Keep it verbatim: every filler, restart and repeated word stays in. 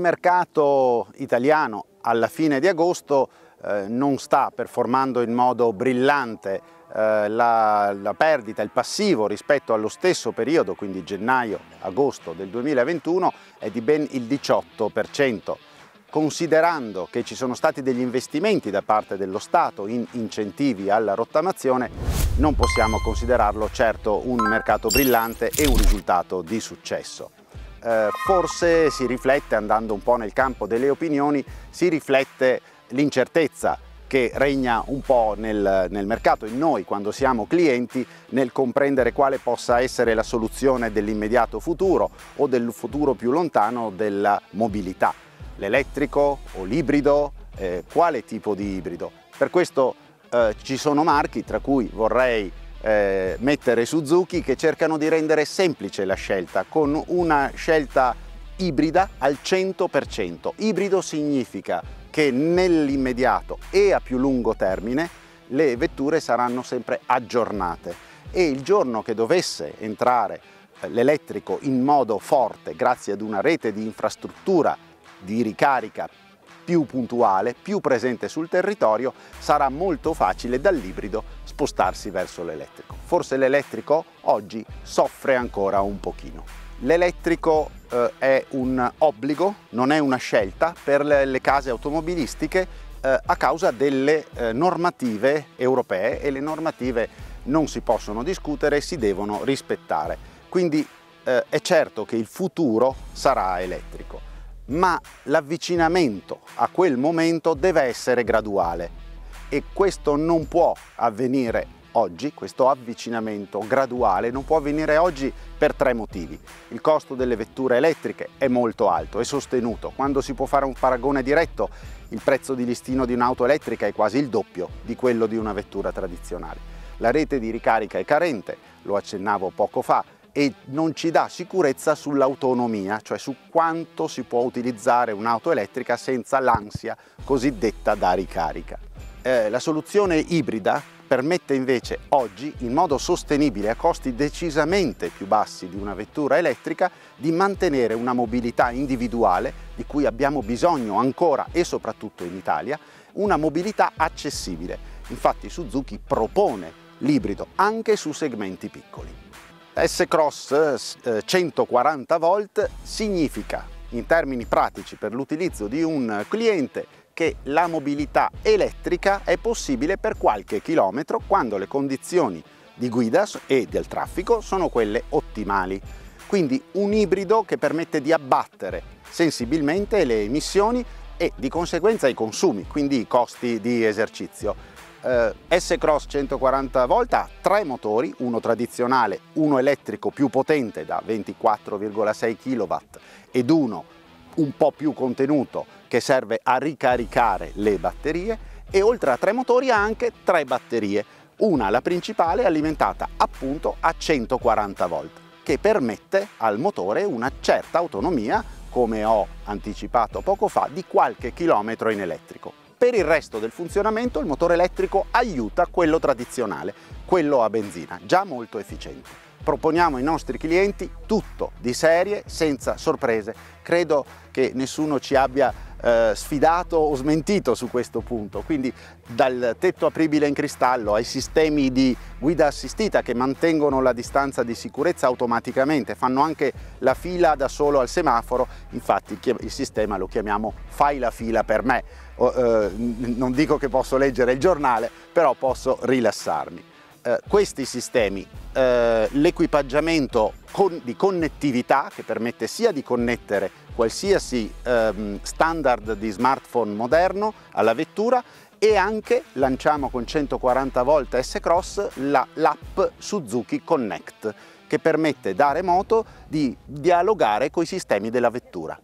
mercato italiano alla fine di agosto eh, non sta performando in modo brillante, eh, la, la perdita, il passivo rispetto allo stesso periodo, quindi gennaio-agosto del duemilaventuno, è di ben il diciotto per cento. Considerando che ci sono stati degli investimenti da parte dello Stato in incentivi alla rottamazione, non possiamo considerarlo certo un mercato brillante e un risultato di successo. Eh, forse si riflette, andando un po' nel campo delle opinioni, si riflette l'incertezza che regna un po' nel, nel mercato, in noi quando siamo clienti, nel comprendere quale possa essere la soluzione dell'immediato futuro o del futuro più lontano della mobilità. L'elettrico o l'ibrido, eh, quale tipo di ibrido? Per questo eh, ci sono marchi, tra cui vorrei eh, mettere Suzuki, che cercano di rendere semplice la scelta, con una scelta ibrida al cento per cento. Ibrido significa che nell'immediato e a più lungo termine le vetture saranno sempre aggiornate, e il giorno che dovesse entrare l'elettrico in modo forte, grazie ad una rete di infrastruttura di ricarica più puntuale, più presente sul territorio, sarà molto facile dall'ibrido spostarsi verso l'elettrico. Forse l'elettrico oggi soffre ancora un pochino. L'elettrico eh, è un obbligo, non è una scelta per le, le case automobilistiche eh, a causa delle eh, normative europee, e le normative non si possono discutere, si devono rispettare. Quindi eh, è certo che il futuro sarà elettrico. Ma l'avvicinamento a quel momento deve essere graduale, e questo non può avvenire oggi, questo avvicinamento graduale non può avvenire oggi per tre motivi. Il costo delle vetture elettriche è molto alto, è sostenuto. Quando si può fare un paragone diretto, il prezzo di listino di un'auto elettrica è quasi il doppio di quello di una vettura tradizionale. La rete di ricarica è carente, lo accennavo poco fa, e non ci dà sicurezza sull'autonomia, cioè su quanto si può utilizzare un'auto elettrica senza l'ansia cosiddetta da ricarica. Eh, la soluzione ibrida permette invece oggi, in modo sostenibile, a costi decisamente più bassi di una vettura elettrica, di mantenere una mobilità individuale di cui abbiamo bisogno ancora, e soprattutto in Italia, una mobilità accessibile. Infatti Suzuki propone l'ibrido anche su segmenti piccoli. S-Cross centoquaranta volt significa, in termini pratici per l'utilizzo di un cliente, che la mobilità elettrica è possibile per qualche chilometro quando le condizioni di guida e del traffico sono quelle ottimali. Quindi un ibrido che permette di abbattere sensibilmente le emissioni e di conseguenza i consumi, quindi i costi di esercizio. Uh, S-Cross centoquaranta volt ha tre motori, uno tradizionale, uno elettrico più potente da ventiquattro virgola sei chilowatt ed uno un po' più contenuto che serve a ricaricare le batterie, e oltre a tre motori ha anche tre batterie, una, la principale, alimentata appunto a centoquaranta volt, che permette al motore una certa autonomia, come ho anticipato poco fa, di qualche chilometro in elettrico. Per il resto del funzionamento il motore elettrico aiuta quello tradizionale, quello a benzina, già molto efficiente. Proponiamo ai nostri clienti tutto di serie, senza sorprese. Credo che nessuno ci abbia eh, sfidato o smentito su questo punto. Quindi dal tetto apribile in cristallo ai sistemi di guida assistita che mantengono la distanza di sicurezza automaticamente, fanno anche la fila da solo al semaforo. Infatti il sistema lo chiamiamo "fai la fila per me". O, eh, non dico che posso leggere il giornale, però posso rilassarmi. Eh, questi sistemi, eh, l'equipaggiamento con, di connettività, che permette sia di connettere qualsiasi ehm, standard di smartphone moderno alla vettura, e anche, lanciamo con centoquaranta volt S-Cross la, l'app Suzuki Connect, che permette da remoto di dialogare coi sistemi della vettura.